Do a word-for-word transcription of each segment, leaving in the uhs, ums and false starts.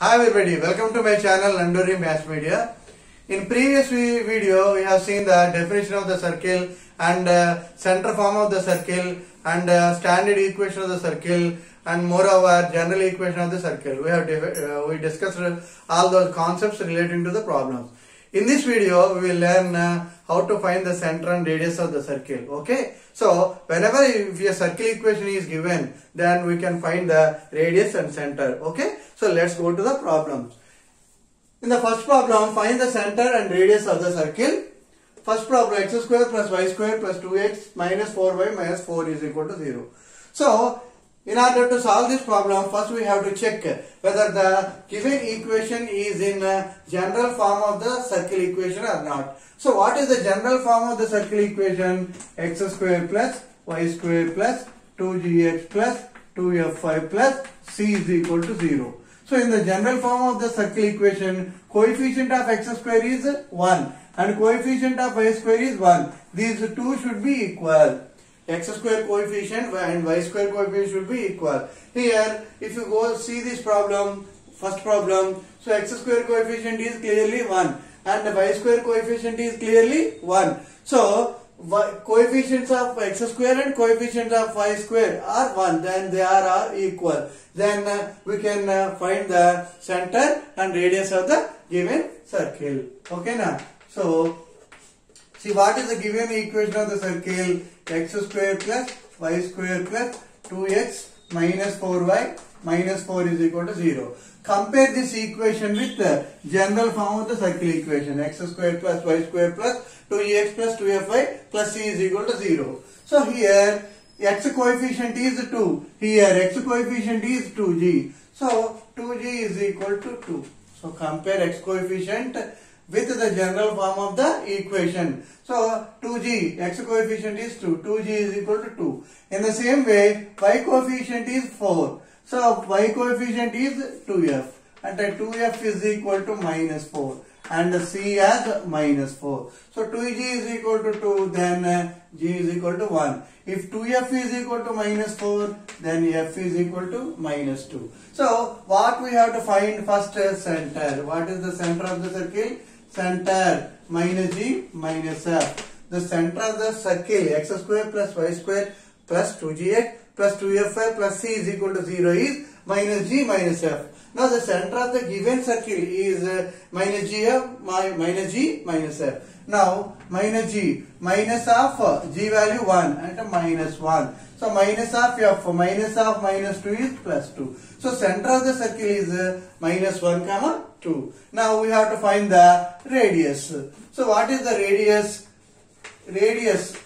Hi everybody, welcome to my channel Nanduri Maths Media. In previous video we have seen the definition of the circle and uh, center form of the circle and uh, standard equation of the circle and moreover general equation of the circle. We have uh, we discussed all those concepts relating to the problems. In this video we will learn uh, how to find the center and radius of the circle. Okay, so whenever if a circle equation is given, then we can find the radius and center. Okay, so let's go to the problems. In the first problem, find the center and radius of the circle. First problem, x square plus y square plus two x minus four y minus four is equal to zero. So in order to solve this problem, first we have to check whether the given equation is in general form of the circle equation or not. So what is the general form of the circle equation? X square plus y square plus two g x plus two f y plus c is equal to zero. So in the general form of the circle equation, coefficient of x square is one and coefficient of y square is one. These two should be equal. X square coefficient and y square coefficient should be equal. Here, if you go see this problem, first problem, so x square coefficient is clearly one and y square coefficient is clearly one. So, coefficients of x square and coefficients of y square are one, then they are, are equal. Then uh, we can uh, find the center and radius of the given circle. Okay, now, so see what is the given equation of the circle? X square plus y square plus two x minus four y minus four is equal to zero. Compare this equation with the general form of the circle equation. X square plus y square plus two e x plus two f y plus c is equal to zero. So here x coefficient is two. Here x coefficient is two g. So two g is equal to two. So compare x coefficient with the general form of the equation. So two g, x coefficient is two, two g is equal to two. In the same way, y coefficient is four. So y coefficient is two f and two f is equal to minus four and c as minus four. So two g is equal to two, then g is equal to one. If two f is equal to minus four, then f is equal to minus two. So what we have to find first is center. What is the center of the circle? Center minus g minus f. The center of the circle, x square plus y square plus two g x plus two f y plus c is equal to zero is minus g minus f. Now the center of the given circle is uh, minus g f my, minus g minus f. Now minus g minus of uh, g value one and uh, minus one. So minus of f, minus of minus two is plus two. So center of the circle is uh, minus one comma two. Now we have to find the radius. So what is the radius? Radius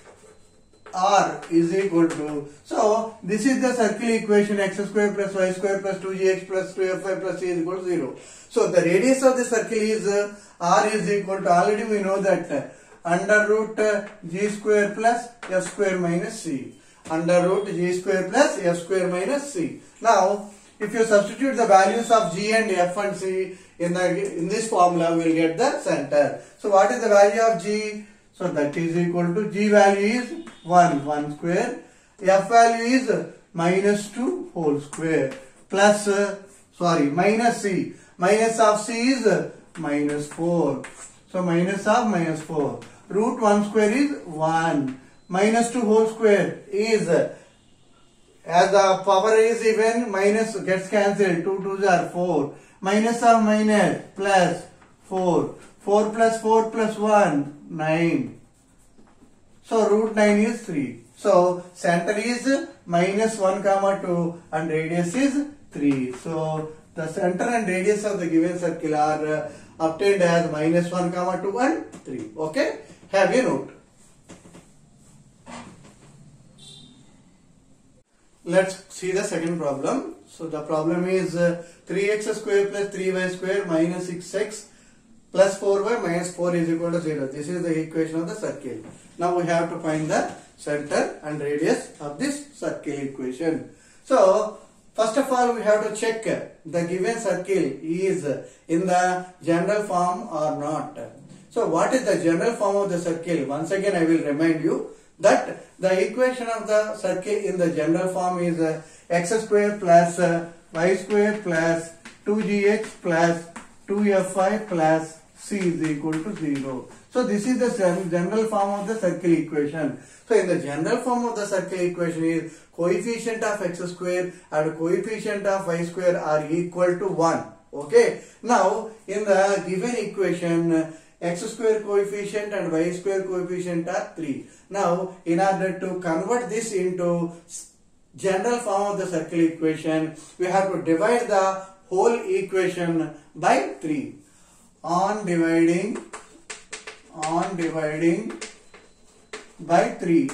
r is equal to, so this is the circle equation, x square plus y square plus two g x plus two f y plus c is equal to zero. So the radius of the circle is uh, r is equal to, already we know that uh, under root uh, g square plus f square minus c. Under root g square plus f square minus c. Now if you substitute the values of g and f and c in the in this formula, we will get the center. So what is the value of g? So that is equal to, g value is one, one square, f value is minus two whole square plus, uh, sorry, minus c. Minus of c is uh, minus four. So minus of minus four. Root one square is one. Minus two whole square is, uh, as the power is even, minus gets cancelled, two twos are four. Minus of minus plus four. four plus four plus one, nine. So root nine is three. So center is minus one comma two and radius is three. So the center and radius of the given circle are uh, obtained as minus one comma two and three. Okay, have a note. Let's see the second problem. So the problem is uh, three x square plus three y square minus six x plus four y minus four is equal to zero. This is the equation of the circle. Now we have to find the center and radius of this circle equation. So first of all we have to check the given circle is in the general form or not. So what is the general form of the circle? Once again I will remind you that the equation of the circle in the general form is uh, x square plus uh, y square plus two g x plus two f y plus c is equal to zero. So this is the general form of the circle equation. So in the general form of the circle equation is coefficient of x square and coefficient of y square are equal to one. Okay. Now in the given equation, x square coefficient and y square coefficient are three. Now in order to convert this into general form of the circle equation, we have to divide the whole equation by three. On dividing, on dividing by three.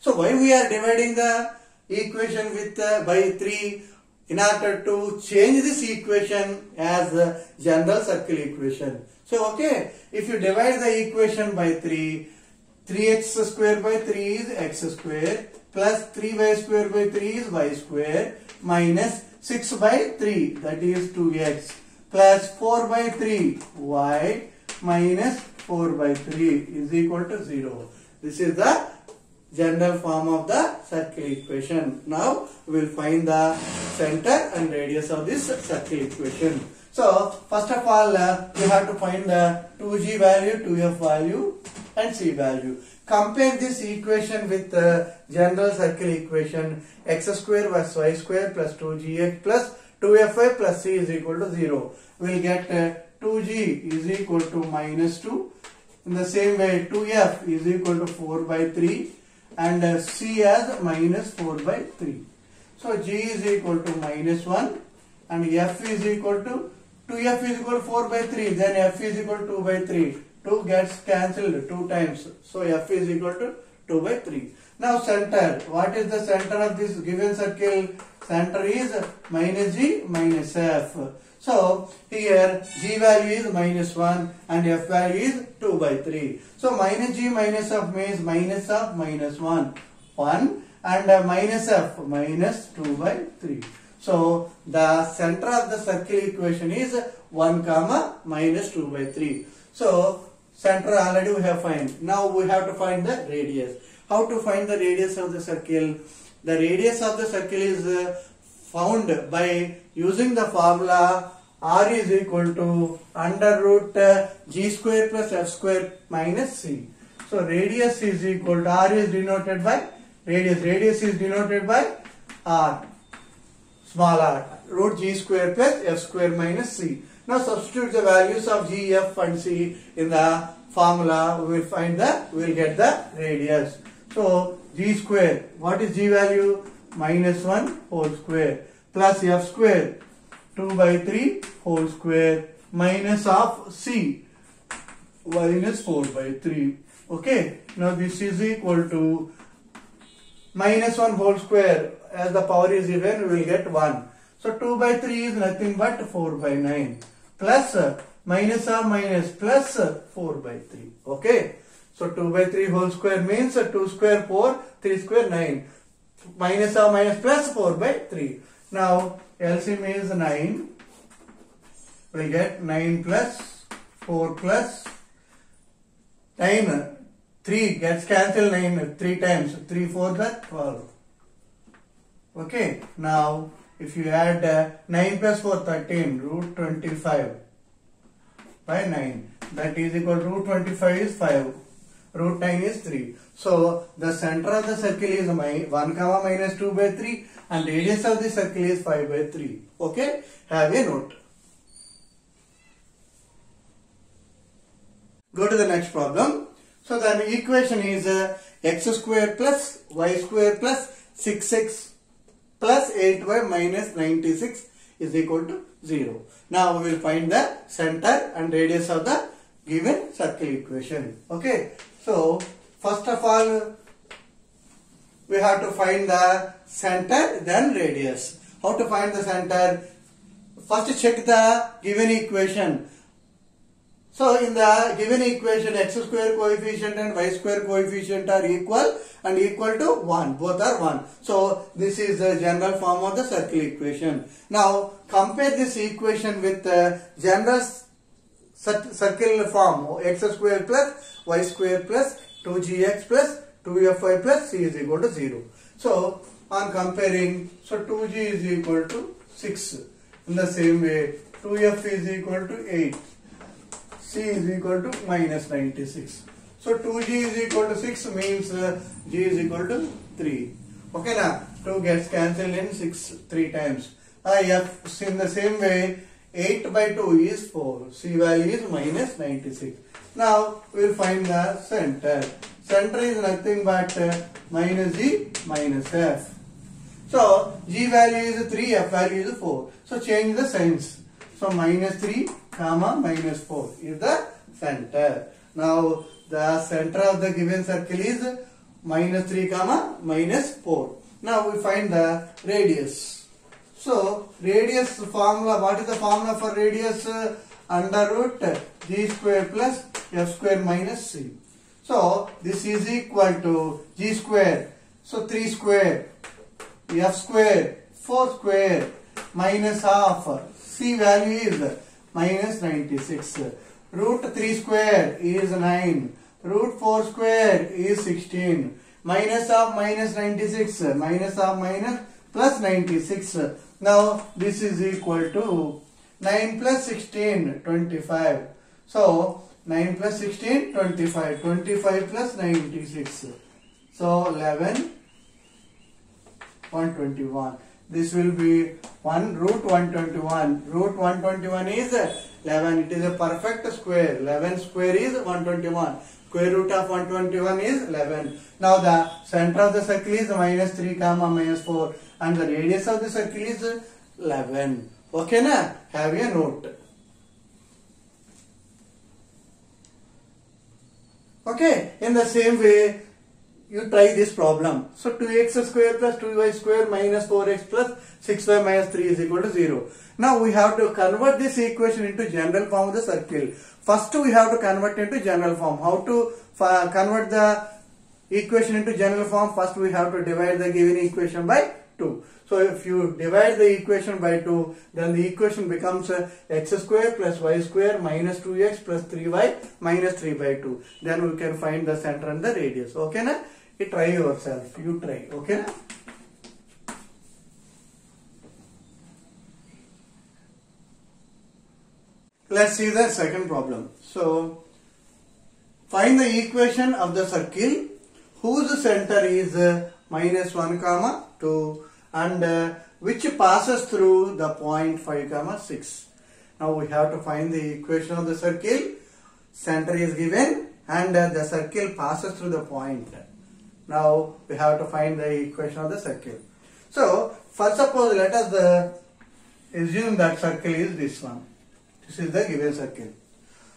So why we are dividing the equation with uh, by three? In order to change this equation as a general circle equation. So okay, if you divide the equation by three, three x square by three is x square plus three y square by three is y square minus six by three, that is two x, plus four by three y minus four by three is equal to zero. This is the general form of the circle equation. Now we will find the center and radius of this circle equation. So first of all, uh, we have to find the two g value, two f value and c value. Compare this equation with the uh, general circle equation x square plus y square plus two g x plus two f y plus c is equal to zero. We will get uh, two g is equal to minus two. In the same way, two f is equal to four by three. And uh, c as minus four by three. So g is equal to minus one and f is equal to two f is equal to four by three, then f is equal to two by three. two gets cancelled two times. So f is equal to two by three. Now center. What is the center of this given circle? Center is minus g minus f. So here g value is minus one and f value is two by three. So minus g minus f means minus of minus one, one, and minus f minus two by three. So the center of the circle equation is one comma minus two by three. So center already we have found. Now we have to find the radius. How to find the radius of the circle? The radius of the circle is found by using the formula r is equal to under root g square plus f square minus c. So radius is equal to r is denoted by radius. Radius is denoted by r, small r, root g square plus f square minus c. Now substitute the values of g, f and c in the formula. We will find the, we will get the radius. So g square, what is g value? Minus one whole square plus f square two by three whole square minus of c minus four by three. Okay, now this is equal to minus one whole square, as the power is even we will get one. So two by three is nothing but four by nine plus minus of minus plus four by three. Okay, so two by three whole square means two square four, three square nine. Minus or minus plus four by three. Now L C M is nine. We get nine plus four plus nine. three gets cancelled nine three times. three four that twelve. Okay. Now if you add uh, nine plus four thirteen, root twenty-five by nine. That is equal to root twenty-five is five. Root nine is three. So the center of the circle is one comma minus two by three and radius of the circle is five by three. Okay, have a note. Go to the next problem. So the equation is uh, x square plus y square plus six x plus eight y minus ninety-six is equal to zero. Now we will find the center and radius of the given circle equation. Okay. So first of all, we have to find the center, then radius. How to find the center? First check the given equation. So in the given equation, x square coefficient and y square coefficient are equal and equal to one. Both are one. So this is the general form of the circle equation. Now compare this equation with the general circle form, x square plus y square plus two g x plus two f y plus c is equal to zero. So on comparing, so two g is equal to six In the same way, two f is equal to eight. C is equal to minus ninety-six. So two g is equal to six means uh, g is equal to three. Okay na? two gets cancelled in six three times. Ah, f in the same way, eight by two is four. C value is minus ninety-six. Now we will find the center. Center is nothing but uh, minus g minus f. So g value is three, f value is four. So change the signs. So minus three comma minus four is the center. Now the center of the given circle is minus three comma minus four. Now we find the radius. So radius formula. What is the formula for radius? Uh, under root g square plus f square minus c. So this is equal to g square. So three square, f square, four square minus half. C value is minus ninety-six. Root three square is nine. Root four square is sixteen. Minus half minus ninety-six. Minus half minus plus ninety-six. Now this is equal to nine plus sixteen, twenty-five. So nine plus sixteen, twenty-five. twenty-five plus ninety-six. So eleven, one twenty-one. This will be one root one twenty-one. Root one twenty-one is eleven. It is a perfect square. eleven square is one twenty-one. Square root of one twenty-one is eleven. Now the center of the circle is minus three comma minus four, and the radius of the circle is eleven. Okay na? Have a note. Okay. In the same way, you try this problem. So two x square plus two y square minus four x plus six y minus three is equal to zero. Now we have to convert this equation into general form of the circle. First we have to convert into general form. How to convert the equation into general form? First we have to divide the given equation by two. So if you divide the equation by two, then the equation becomes uh, x square plus y square minus two x plus three y minus three by two. Then we can find the center and the radius. Okay na? You try yourself. You try. Okay na? Let's see the second problem. So find the equation of the circle whose center is uh, minus one comma two, and uh, which passes through the point five comma six. Now we have to find the equation of the circle. Center is given and uh, the circle passes through the point. Now we have to find the equation of the circle. So first suppose let us uh, assume that circle is this one. This is the given circle.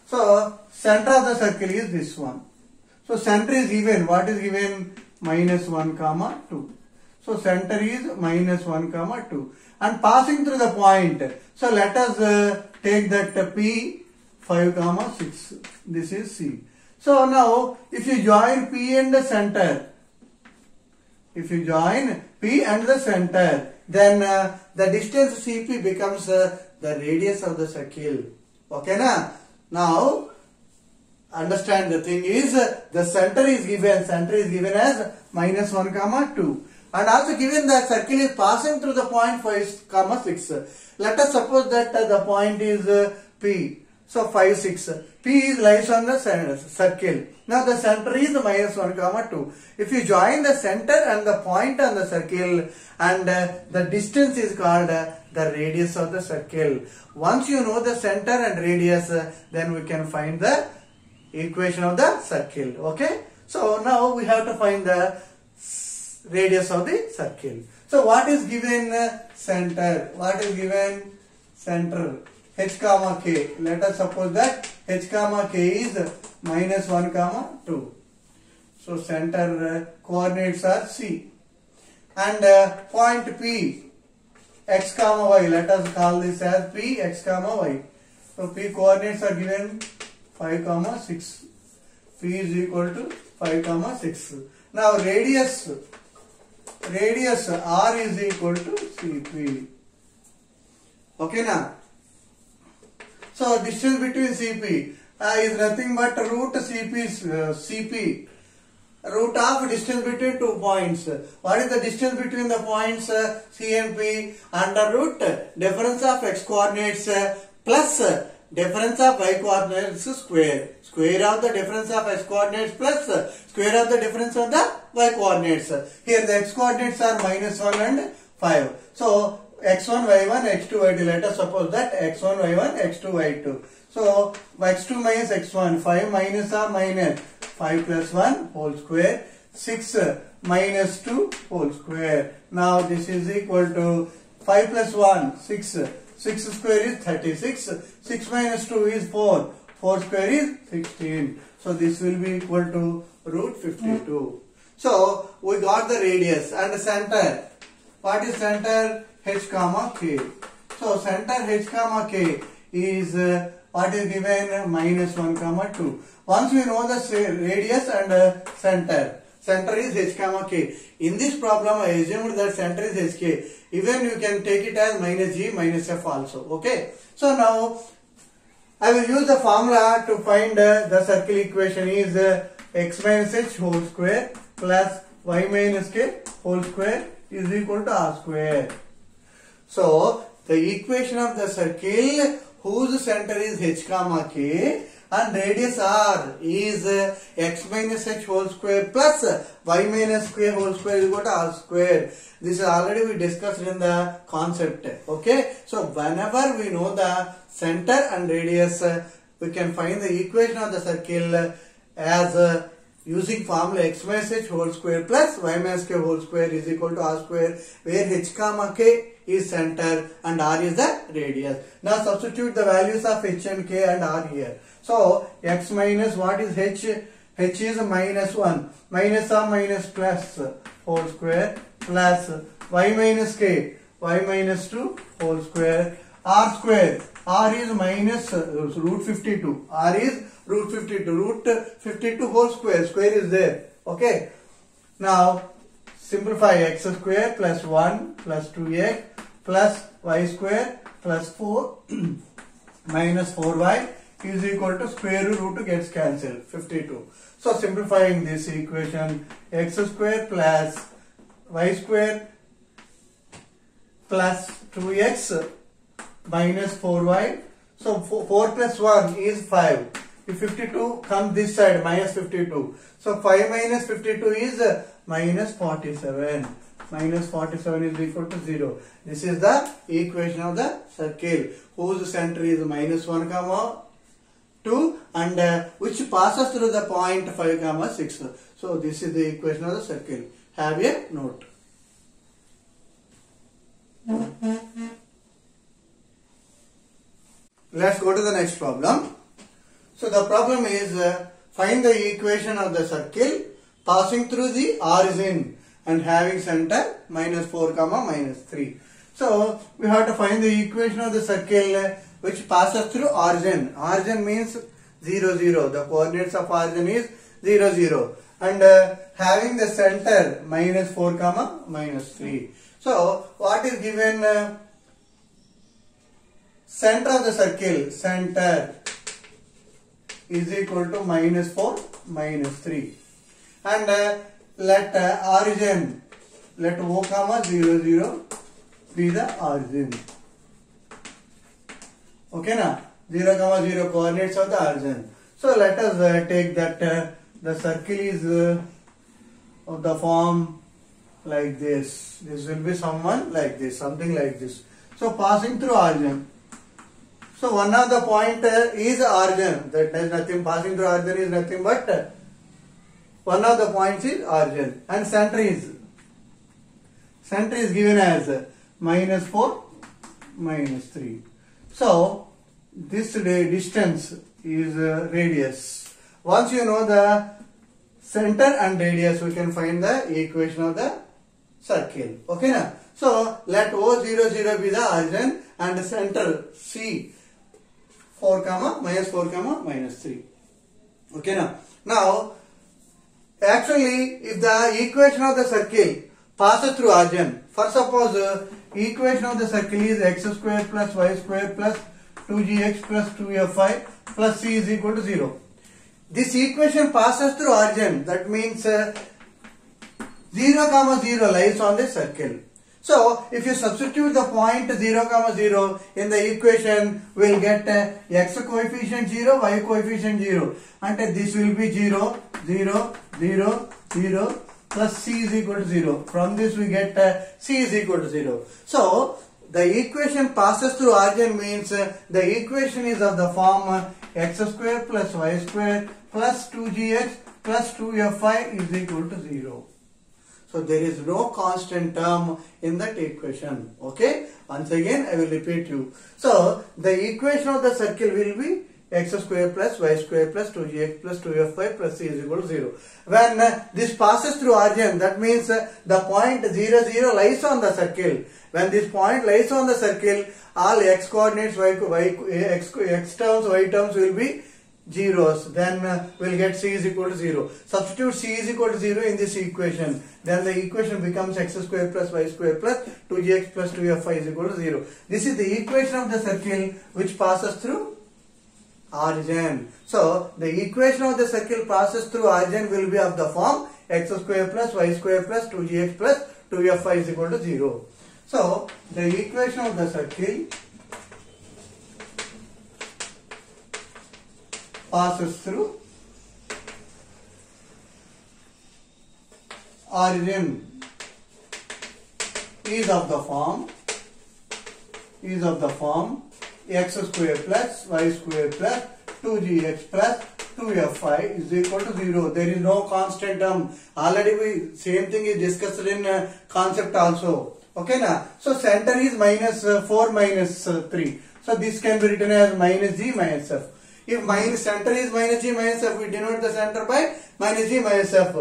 So center of the circle is this one. So center is given. What is given? Minus one comma two. So center is minus one comma two, and passing through the point. So let us uh, take that uh, P five comma six. This is C. So now if you join P and the center, if you join P and the center, then uh, the distance C P becomes uh, the radius of the circle. Okay na? Now understand the thing is uh, the center is given. Center is given as minus one comma two. And also given that circle is passing through the point five comma six. Let us suppose that the point is uh, P. So five six. P is lies on the circle. Now the center is minus one comma two. If you join the center and the point on the circle, and uh, the distance is called uh, the radius of the circle. Once you know the center and radius, uh, then we can find the equation of the circle. Okay. So now we have to find the radius of the circle. So what is given? Center. What is given? Center. H comma k. Let us suppose that h comma k is minus one comma two. So center coordinates are C, and uh, point P x comma y. Let us call this as P x comma y. So P coordinates are given five comma six. P is equal to five comma six. Now radius. Radius R is equal to C P. Okay na? So distance between C P uh, is nothing but root C P, uh, C P root of distance between two points. What is the distance between the points C and P? Under root difference of x coordinates plus difference of y coordinates square. Square of the difference of x coordinates plus square of the difference of the y coordinates. Here the x coordinates are minus one and five. So x one y one x two y two, let us suppose that x one y one x two y two. So x two minus x one, five minus or minus five plus one whole square, six minus two whole square. Now this is equal to five plus one six, six square is thirty-six, six minus two is four, four square is sixteen. So this will be equal to root fifty-two. So we got the radius and the center. What is center? H comma k. So center h comma k is uh, what is given, minus one comma two. Once we know the radius and uh, center, center is h comma k. In this problem, I assumed that center is h k. Even you can take it as minus g minus f also. Okay. So now I will use the formula to find uh, the circle equation is uh, x minus h whole square plus y minus k whole square is equal to r square. So the equation of the circle whose center is h comma k and radius r is x minus h whole square plus y minus k whole square is equal to r square. This is already we discussed in the concept. Okay. So whenever we know the center and radius, we can find the equation of the circle as using formula x minus h whole square plus y minus k whole square is equal to r square, where h comma k is center and r is the radius. Now substitute the values of h and k and r here. So x minus, what is h? H is minus one, minus or minus plus whole square plus y minus k, y minus two whole square, r square, r is minus root fifty-two, r is root fifty-two, root fifty-two whole square, square is there. Okay. Now simplify x square plus one plus two x plus y square plus four minus four y is equal to square root gets cancelled, fifty-two. So simplifying this equation, x square plus y square plus two x minus four y. So four plus one is five. If fifty-two comes this side, minus fifty-two. So five minus fifty-two is uh, minus forty-seven. Minus forty-seven is equal to zero. This is the equation of the circle whose center is minus one comma two and uh, which passes through the point five comma six. So this is the equation of the circle. Have a note. Let's go to the next problem. So the problem is uh, find the equation of the circle passing through the origin and having center minus four comma minus three. So we have to find the equation of the circle uh, which passes through origin. Origin means zero zero. The coordinates of origin is zero zero and uh, having the center minus four comma minus three. So what is given? Uh, center of the circle, center is equal to minus four minus three, and uh, let uh, origin, let O comma zero zero be the origin. Okay, na zero comma zero coordinates of the origin. So let us uh, take that uh, the circle is uh, of the form like this. This will be someone like this, something like this. So passing through origin. So one of the point uh, is origin, that is nothing, passing through origin is nothing but uh, one of the points is origin, and center is, center is given as uh, minus four, minus three. So this uh, distance is uh, radius. Once you know the center and radius, we can find the equation of the circle. Okay, na? So let O zero zero be the origin and the center C four comma minus four comma minus three. Okay, now now actually if the equation of the circle passes through origin, first suppose uh, equation of the circle is x square plus y square plus two g x plus two f y plus c is equal to zero. This equation passes through origin. That means uh, zero comma zero lies on the circle. So if you substitute the point zero comma zero in the equation, we'll get uh, x coefficient zero, y coefficient zero, and uh, this will be zero, zero, zero, zero plus c is equal to zero. From this we get uh, c is equal to zero. So the equation passes through origin means uh, the equation is of the form uh, x square plus y square plus two g x plus two f y is equal to zero. So there is no constant term in that equation. Okay, once again I will repeat you. So the equation of the circle will be x square plus y square plus two g x plus two f y plus c is equal to zero. When uh, this passes through origin, that means uh, the point zero, zero lies on the circle. When this point lies on the circle, all x coordinates, y, y, x, x terms, y terms will be zeros. Then uh, we'll get c is equal to zero. Substitute c is equal to zero in this equation. Then the equation becomes x square plus y square plus two g x plus two f y is equal to zero. This is the equation of the circle which passes through origin. So the equation of the circle passes through origin will be of the form x square plus y square plus two g x plus two f y is equal to zero. So the equation of the circle passes through origin is of the form is of the form x square plus y square plus two g x plus two f y is equal to zero. There is no constant term. Already we same thing is discussed in uh, concept also. Okay na? So center is minus uh, four minus uh, three. So this can be written as minus g minus f. If minus center is minus g minus f, we denote the center by minus g minus f.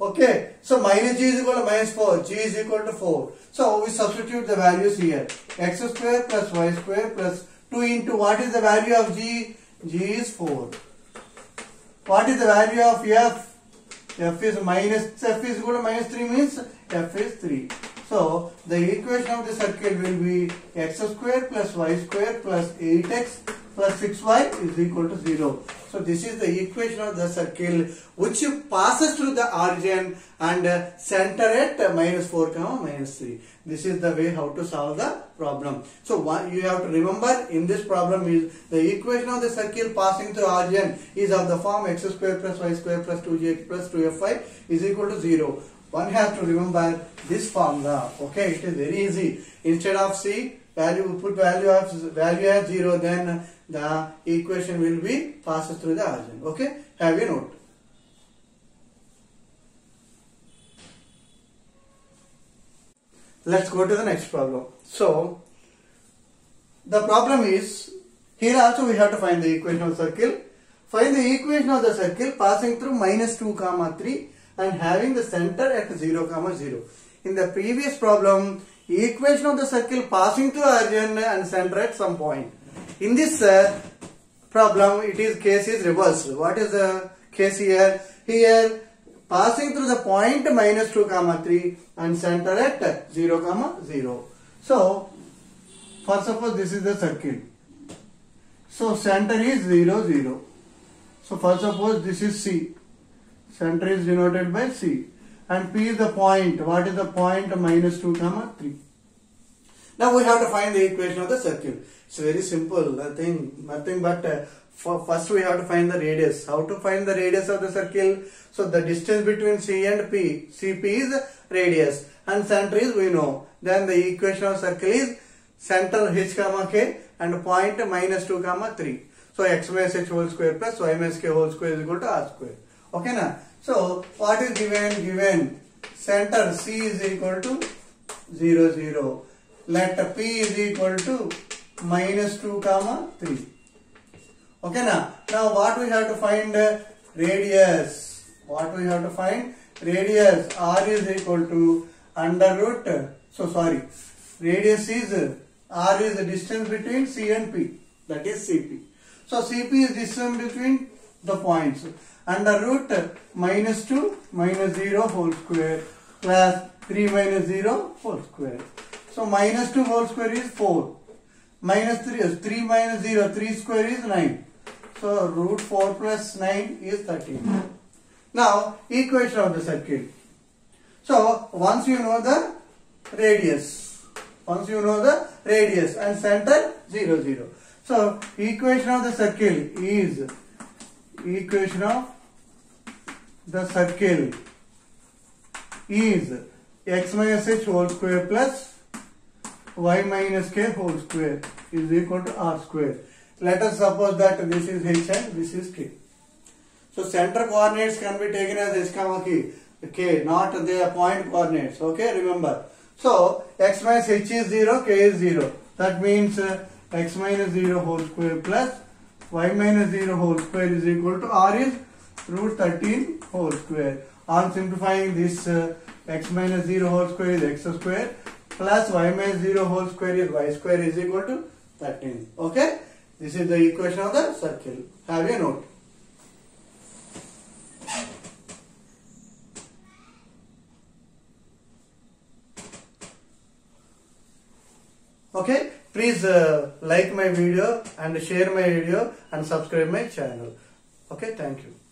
Okay, so minus g is equal to minus four, g is equal to four. So we substitute the values here. X square plus y square plus two into what is the value of g? G is four. What is the value of f? F is minus, f is equal to minus three means f is three. So the equation of the circle will be x square plus y square plus eight x plus six y is equal to zero. So this is the equation of the circle which passes through the origin and center at minus four comma minus three. This is the way how to solve the problem. So one, you have to remember in this problem is the equation of the circle passing through origin is of the form x square plus y square plus two g x plus two f y is equal to zero. One has to remember this formula. Okay, it is very easy. Instead of c value, we put value of value as zero, then the equation will be passes through the origin. Okay, have a note. Let's go to the next problem. So the problem is here also we have to find the equation of the circle. Find the equation of the circle passing through minus two comma three and having the center at zero comma zero. In the previous problem, equation of the circle passing through origin and center at some point. In this uh, problem, it is case is reversed. What is the case here? Here, passing through the point minus two comma three and center at zero comma zero. So, first of all, this is the circle. So center is zero zero. So first of all, this is C. Center is denoted by C. And P is the point. What is the point? Minus two comma three. Now we have to find the equation of the circle. It's very simple. Nothing, nothing but uh, for first we have to find the radius. How to find the radius of the circle? So the distance between C and P. C P is radius and center is we know. Then the equation of circle is center h comma k and point minus two comma three. So x minus h whole square plus y minus k whole square is equal to r square. Okay na? So what is given? Given center C is equal to zero zero. Let P is equal to minus two comma three. Okay na? Now what we have to find? Radius. What we have to find? Radius R is equal to under root. So sorry. Radius is R is the distance between C and P. That is C P. So C P is distance between the points. Under root minus two minus zero whole square plus three minus zero whole square. So minus two whole square is four. Minus three is three minus zero. three square is nine. so root four plus nine is thirteen. Now equation of the circuit. So once you know the radius, once you know the radius and center zero zero. So equation of the circle is equation of the circle is x minus h whole square plus y minus k whole square is equal to r square. Let us suppose that this is h and this is k. So center coordinates can be taken as h comma k, k, not their point coordinates. Okay, remember. So x minus h is zero, k is zero. That means uh, x minus zero whole square plus y minus zero whole square is equal to r is root thirteen whole square. On simplifying this, uh, x minus zero whole square is x square plus y minus zero whole square is y square is equal to thirteen. Okay, this is the equation of the circle. Have a note. Okay, please uh, like my video and share my video and subscribe my channel. Okay, thank you.